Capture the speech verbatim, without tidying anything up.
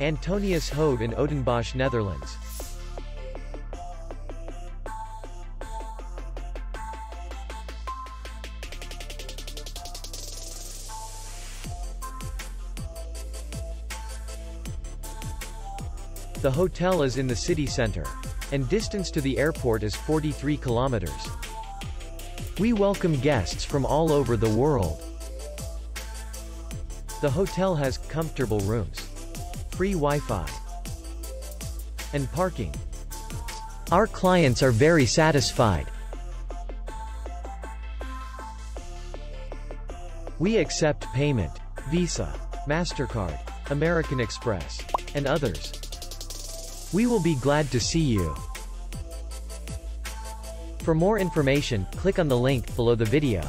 Antonius Hoeve in Oudenbosch, Netherlands. The hotel is in the city center, and distance to the airport is forty-three kilometers. We welcome guests from all over the world. The hotel has comfortable rooms, free Wi-Fi, and parking. Our clients are very satisfied. We accept payment, Visa, MasterCard, American Express, and others. We will be glad to see you. For more information, click on the link below the video.